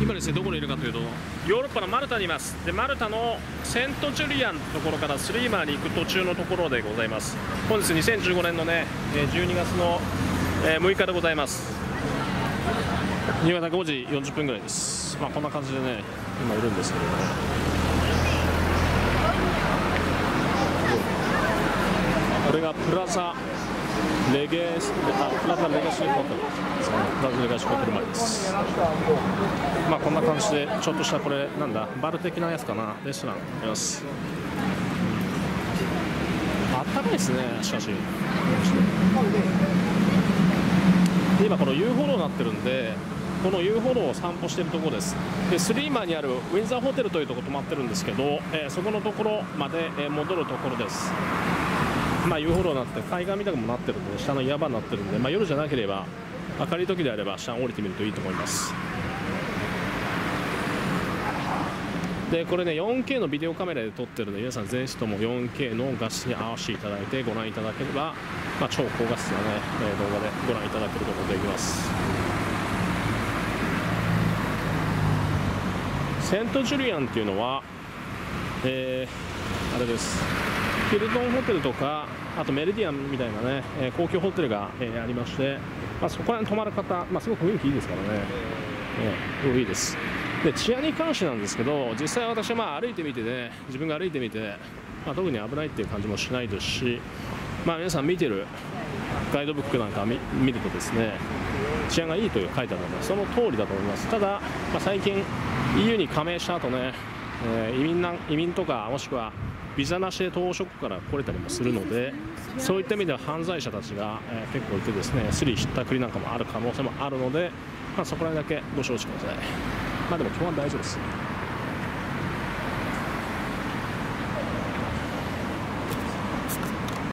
今ですね、どこにいるかというと、ヨーロッパのマルタにいます。でマルタのセントジュリアンのところからスリーマーに行く途中のところでございます。本日2015年のね12月の6日でございます。夕方5時40分ぐらいです。まあこんな感じでね今いるんですけどね、これがプラザレガシーホテル前です。まあこんな感じでちょっとしたこれなんだバル的なやつかな、レストランあります。あったかいですね。しかしで今この遊歩路になってるんで、この遊歩路を散歩しているところです。でスリーマーにあるウィンザーホテルというところ泊まってるんですけど、そこのところまで戻るところです。まあ遊歩道になって海岸みたくもなってるんで、下の岩場になってるんで、まあ、夜じゃなければ明るい時であれば下に降りてみるといいと思います。でこれね 4K のビデオカメラで撮ってるので、皆さんぜひとも 4K の画質に合わせていただいてご覧いただければ、まあ、超高画質な、ね、動画でご覧いただけることができます。セントジュリアンっていうのは、あれです、ヒルトンホテルとかあとメリディアンみたいなね高級ホテルがありまして、まあ、そこら辺泊まる方、まあ、すごく雰囲気いいですからね、いいです。で治安に関してなんですけど、実際私はまあ歩いてみてね、自分が歩いてみて、まあ、特に危ないっていう感じもしないですし、まあ、皆さん見てるガイドブックなんか見るとですね、治安がいいという書いてあるのでその通りだと思います。ただ、まあ、最近 EU に加盟した後ね、移民とかもしくはビザなしで島しょ国から来れたりもするので、そういった意味では犯罪者たちが結構いてですね、スリひったくりなんかもある可能性もあるので、まあ、そこら辺だけご承知ください。まあでも基本は大丈夫です。